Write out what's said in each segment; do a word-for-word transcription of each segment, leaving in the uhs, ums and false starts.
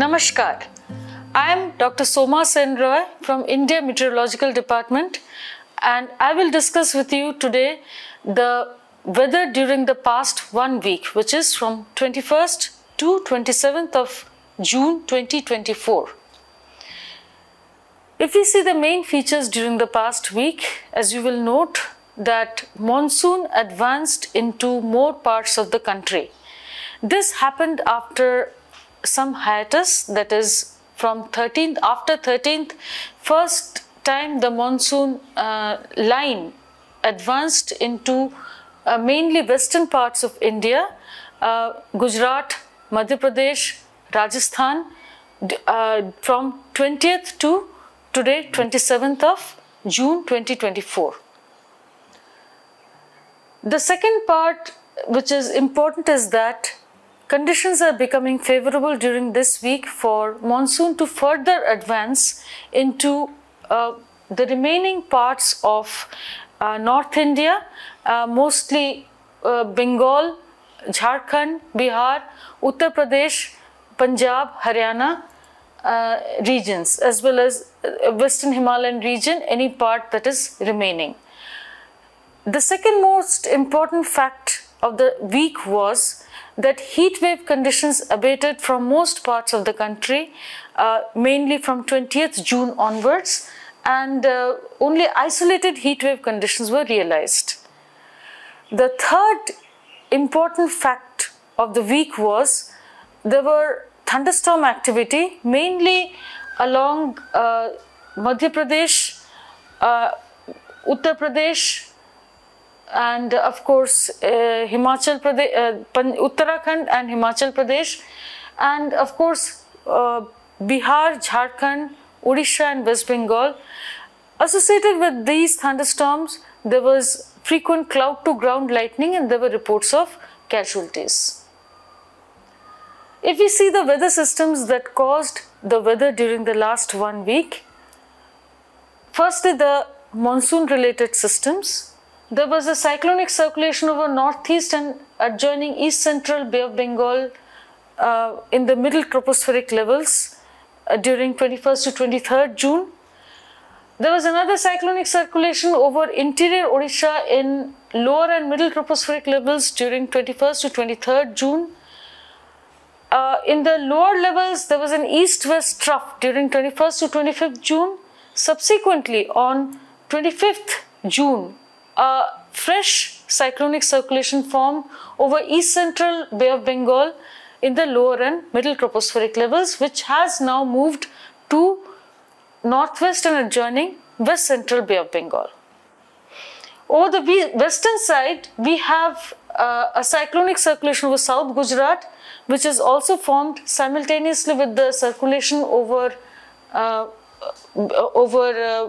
Namaskar, I am Doctor Soma Sen Roy from India Meteorological Department, and I will discuss with you today the weather during the past one week, which is from twenty-first to twenty-seventh of June twenty twenty-four. If we see the main features during the past week, as you will note that monsoon advanced into more parts of the country. This happened after some hiatus, that is from thirteenth, after thirteenth, first time the monsoon uh, line advanced into uh, mainly western parts of India, uh, Gujarat, Madhya Pradesh, Rajasthan, uh, from twentieth to today twenty-seventh of June twenty twenty-four. The second part which is important is that conditions are becoming favorable during this week for monsoon to further advance into uh, the remaining parts of uh, North India, uh, mostly uh, Bengal, Jharkhand, Bihar, Uttar Pradesh, Punjab, Haryana uh, regions, as well as Western Himalayan region, any part that is remaining. The second most important fact of the week was that heat wave conditions abated from most parts of the country, uh, mainly from twentieth June onwards, and uh, only isolated heat wave conditions were realized. The third important fact of the week was there were thunderstorm activity mainly along uh, Madhya Pradesh, uh, Uttar Pradesh, and of course uh, Himachal Pradesh, uh, Uttarakhand and Himachal Pradesh, and of course uh, Bihar, Jharkhand, Odisha and West Bengal. Associated with these thunderstorms, there was frequent cloud to ground lightning and there were reports of casualties. If we see the weather systems that caused the weather during the last one week, firstly the monsoon related systems. There was a cyclonic circulation over northeast and adjoining east central Bay of Bengal uh, in the middle tropospheric levels uh, during twenty-first to twenty-third June. There was another cyclonic circulation over interior Odisha in lower and middle tropospheric levels during twenty-first to twenty-third June. Uh, in the lower levels, there was an east-west trough during twenty-first to twenty-fifth June. Subsequently, on twenty-fifth June, a fresh cyclonic circulation formed over east central Bay of Bengal in the lower and middle tropospheric levels, which has now moved to northwest and adjoining west central Bay of Bengal. Over the western side, we have uh, a cyclonic circulation over south Gujarat, which is also formed simultaneously with the circulation over, uh, over uh,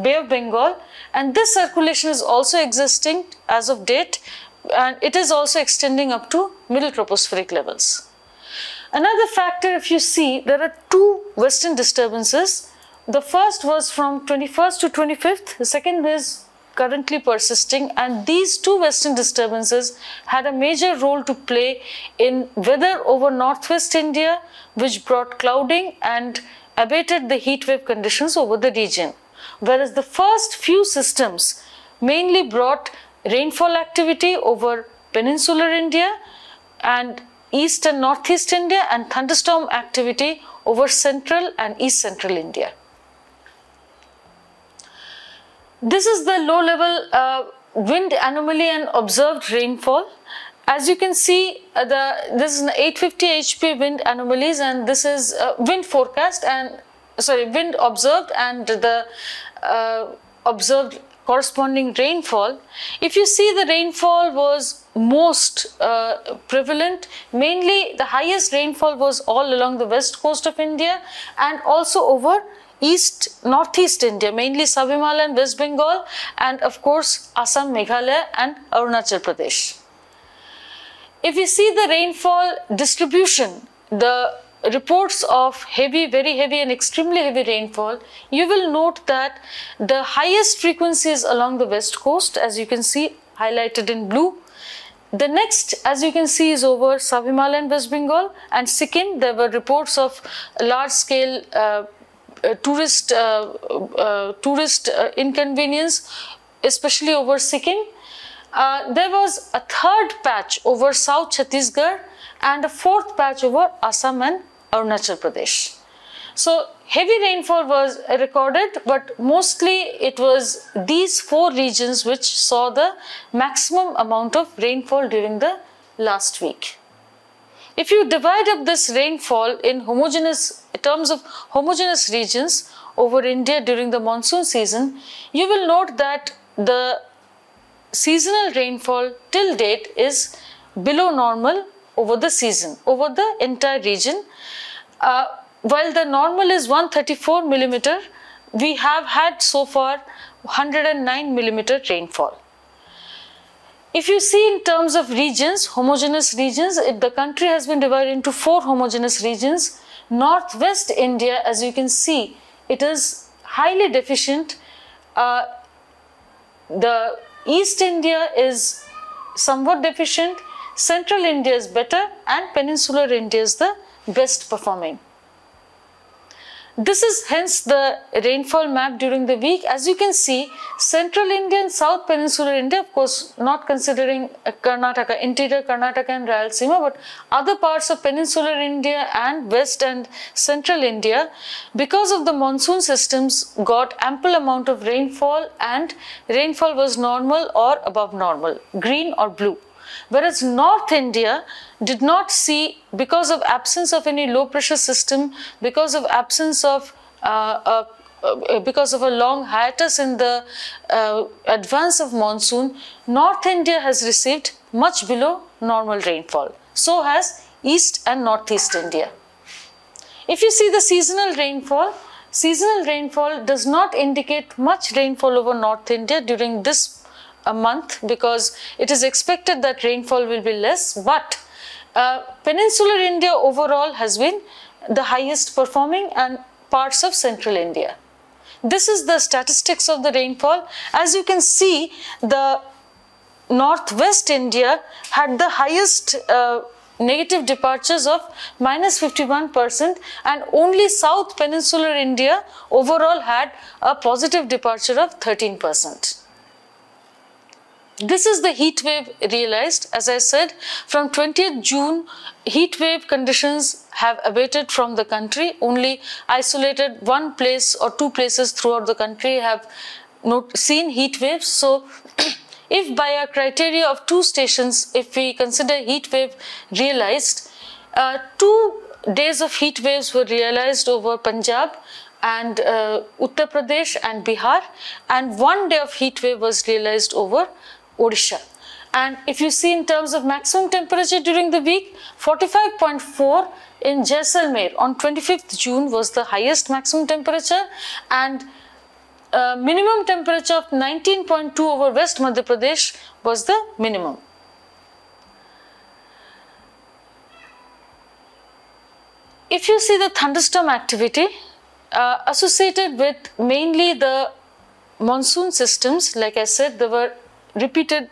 Bay of Bengal, and this circulation is also existing as of date, and it is also extending up to middle tropospheric levels. Another factor, if you see, there are two western disturbances. The first was from twenty-first to twenty-fifth, the second is currently persisting, and these two western disturbances had a major role to play in weather over northwest India, which brought clouding and abated the heat wave conditions over the region. Whereas the first few systems mainly brought rainfall activity over peninsular India and east and northeast India, and thunderstorm activity over central and east central India. This is the low level uh, wind anomaly and observed rainfall. As you can see, uh, the this is an eight fifty H P wind anomalies, and this is uh, wind forecast and sorry wind observed and the uh, observed corresponding rainfall. If you see, the rainfall was most uh, prevalent. Mainly the highest rainfall was all along the west coast of India and also over east northeast India, mainly Sub-Himalayan and West Bengal, and of course Assam, Meghalaya and Arunachal Pradesh. If you see the rainfall distribution, the reports of heavy, very heavy and extremely heavy rainfall, you will note that the highest frequencies along the west coast, as you can see highlighted in blue, The next, as you can see, is over Sub-Himalayan West Bengal and Sikkim. There were reports of large-scale uh, uh, tourist, uh, uh, tourist uh, inconvenience, especially over Sikkim. Uh, there was a third patch over South Chhattisgarh and a fourth patch over Assam and Arunachal Pradesh. So heavy rainfall was recorded, but mostly it was these four regions which saw the maximum amount of rainfall during the last week. If you divide up this rainfall in homogeneous in terms of homogeneous regions over India during the monsoon season, you will note that the seasonal rainfall till date is below normal over the season, over the entire region. Uh, While the normal is one hundred thirty-four millimeter, we have had so far one hundred nine millimeter rainfall. If you see in terms of regions, homogeneous regions, it, the country has been divided into four homogeneous regions. Northwest India, as you can see, it is highly deficient. Uh, the East India is somewhat deficient, Central India is better, and Peninsular India is the best performing. This is hence the rainfall map during the week. As you can see, Central India and South Peninsular India, of course not considering Karnataka, interior Karnataka and Rayal Seema, but other parts of Peninsular India and West and Central India, because of the monsoon systems, got ample amount of rainfall, and rainfall was normal or above normal, green or blue. Whereas North India did not see, because of absence of any low pressure system, because of absence of, uh, uh, uh, because of a long hiatus in the uh, advance of monsoon, North India has received much below normal rainfall. So has East and Northeast India. If you see the seasonal rainfall, seasonal rainfall does not indicate much rainfall over North India during this a month, because it is expected that rainfall will be less, but uh, Peninsular India overall has been the highest performing, and parts of Central India. This is the statistics of the rainfall. As you can see, the Northwest India had the highest uh, negative departures of minus fifty-one percent, and only South Peninsular India overall had a positive departure of thirteen percent. This is the heat wave realized. As I said, from twentieth June, heat wave conditions have abated from the country. Only isolated one place or two places throughout the country have not seen heat waves. So if by a criteria of two stations, if we consider heat wave realized, uh, two days of heat waves were realized over Punjab and uh, Uttar Pradesh and Bihar, and one day of heat wave was realized over Odisha. And if you see in terms of maximum temperature during the week, forty-five point four in Jaisalmer on twenty-fifth June was the highest maximum temperature, and uh, minimum temperature of nineteen point two over West Madhya Pradesh was the minimum. If you see the thunderstorm activity uh, associated with mainly the monsoon systems, like I said, there were repeated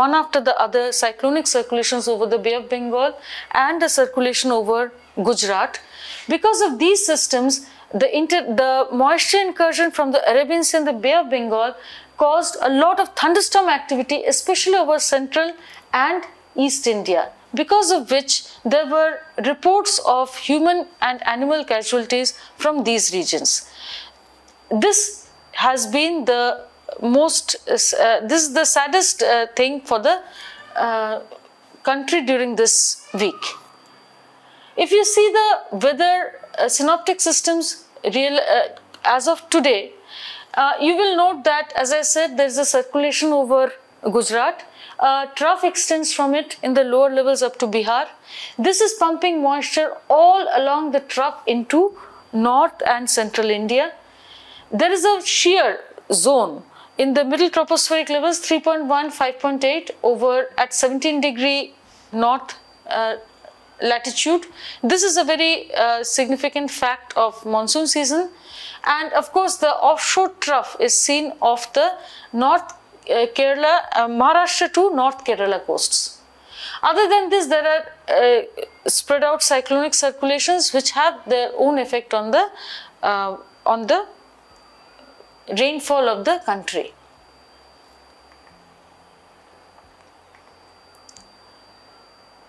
one after the other cyclonic circulations over the Bay of Bengal and a circulation over Gujarat. Because of these systems, the, inter the moisture incursion from the Arabian Sea and the Bay of Bengal caused a lot of thunderstorm activity, especially over Central and East India, because of which there were reports of human and animal casualties from these regions. This has been the most uh, this is the saddest uh, thing for the uh, country during this week. If you see the weather uh, synoptic systems real uh, as of today, uh, you will note that, as I said, there is a circulation over Gujarat. Uh, trough extends from it in the lower levels up to Bihar. This is pumping moisture all along the trough into North and Central India. There is a shear zone in the middle tropospheric levels, three point one, five point eight over at seventeen degree north uh, latitude. This is a very uh, significant fact of monsoon season. And of course, the offshore trough is seen off the North uh, Kerala, uh, Maharashtra to North Kerala coasts. Other than this, there are uh, spread out cyclonic circulations which have their own effect on the uh, on the rainfall of the country.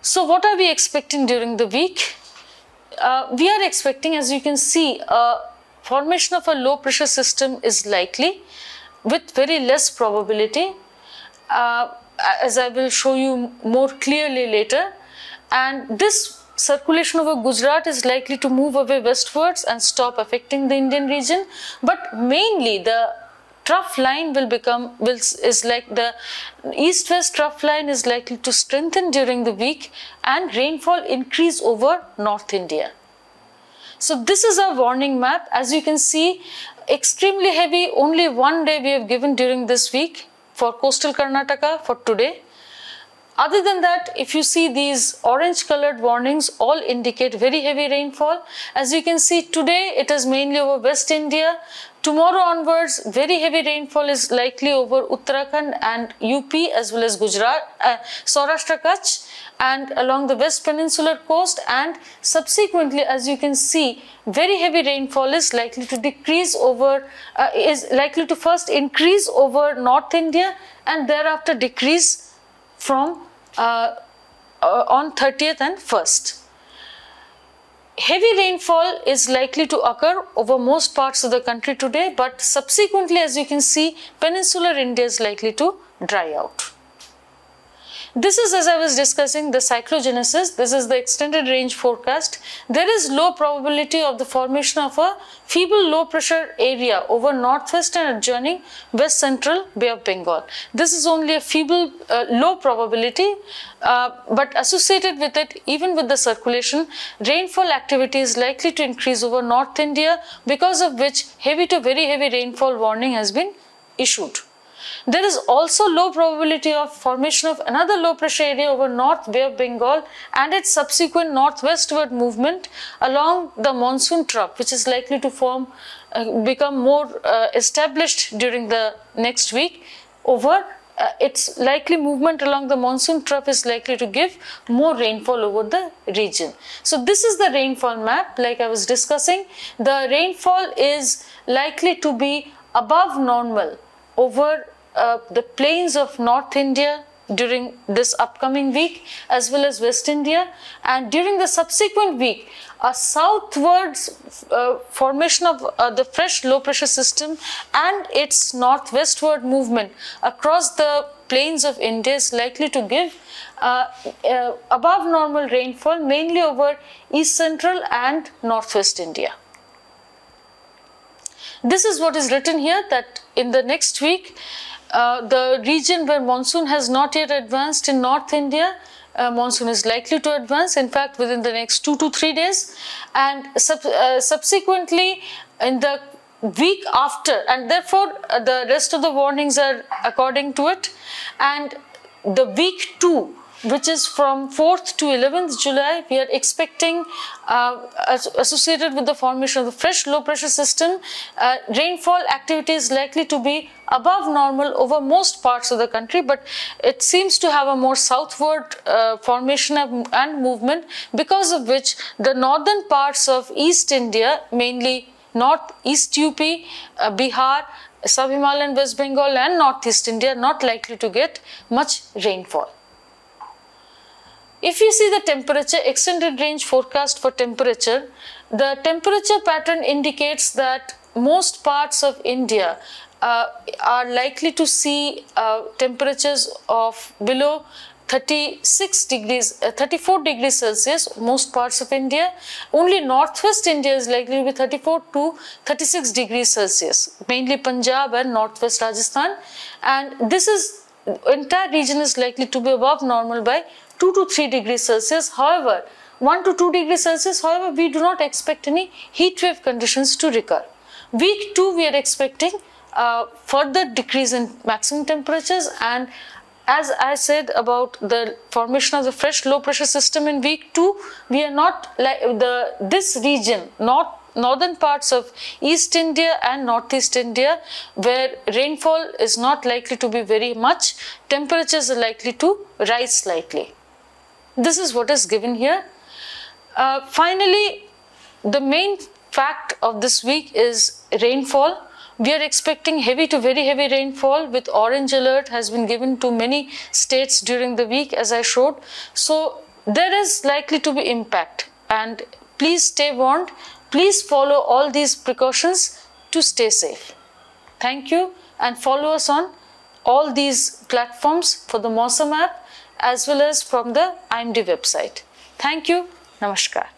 So what are we expecting during the week? Uh, we are expecting, as you can see, uh, formation of a low pressure system is likely with very less probability, uh, as I will show you more clearly later. And this circulation over Gujarat is likely to move away westwards and stop affecting the Indian region, but mainly the trough line will become will is like the east-west trough line is likely to strengthen during the week and rainfall increase over North India. So this is our warning map. As you can see, extremely heavy, only one day we have given during this week for coastal Karnataka for today. Other than that, if you see these orange colored warnings, all indicate very heavy rainfall. As you can see today, it is mainly over West India. Tomorrow onwards, very heavy rainfall is likely over Uttarakhand and U P as well as Gujarat, uh, Saurashtra, Kach, and along the West Peninsular coast, and subsequently, as you can see, very heavy rainfall is likely to decrease over, uh, is likely to first increase over North India and thereafter decrease from uh, uh, on thirtieth and first. Heavy rainfall is likely to occur over most parts of the country today, but subsequently, as you can see, peninsular India is likely to dry out. This is, as I was discussing, the cyclogenesis. This is the extended range forecast. There is low probability of the formation of a feeble low pressure area over northwest and adjoining west central Bay of Bengal. This is only a feeble uh, low probability, uh, but associated with it, even with the circulation, rainfall activity is likely to increase over North India, because of which heavy to very heavy rainfall warning has been issued. There is also low probability of formation of another low pressure area over North Bay of Bengal and its subsequent northwestward movement along the monsoon trough, which is likely to form, uh, become more uh, established during the next week. Over uh, its likely movement along the monsoon trough is likely to give more rainfall over the region. So this is the rainfall map. Like I was discussing, the rainfall is likely to be above normal over Uh, the plains of North India during this upcoming week, as well as West India, and during the subsequent week, a southwards uh, formation of uh, the fresh low pressure system and its northwestward movement across the plains of India is likely to give uh, uh, above normal rainfall, mainly over east central and northwest India. This is what is written here, that in the next week, Uh, the region where monsoon has not yet advanced in North India, uh, monsoon is likely to advance, in fact, within the next two to three days, and sub uh, subsequently in the week after, and therefore uh, the rest of the warnings are according to it. And the week two, which is from fourth to eleventh July, we are expecting, uh, as associated with the formation of the fresh low pressure system, uh, rainfall activity is likely to be above normal over most parts of the country, but it seems to have a more southward uh, formation of, and movement, because of which the northern parts of East India, mainly North East U P, uh, Bihar, Sub-Himalayan West Bengal and Northeast India, are not likely to get much rainfall. If you see the temperature, extended range forecast for temperature, the temperature pattern indicates that most parts of India uh, are likely to see uh, temperatures of below thirty-six degrees, uh, thirty-four degrees Celsius, most parts of India. Only northwest India is likely to be thirty-four to thirty-six degrees Celsius, mainly Punjab and northwest Rajasthan. And this is, entire region is likely to be above normal by two to three degrees Celsius. However, one to two degrees Celsius, however, we do not expect any heat wave conditions to recur. Week two, we are expecting uh, further decrease in maximum temperatures, and as I said about the formation of the fresh low pressure system in week two, we are not like the this region, north northern parts of East India and Northeast India, where rainfall is not likely to be very much, temperatures are likely to rise slightly. This is what is given here. Uh, finally, the main fact of this week is rainfall. We are expecting heavy to very heavy rainfall, with orange alert has been given to many states during the week, as I showed. So there is likely to be impact, and please stay warned. Please follow all these precautions to stay safe. Thank you, and follow us on all these platforms for the Mausam app as well as from the I M D website. Thank you. Namaskar.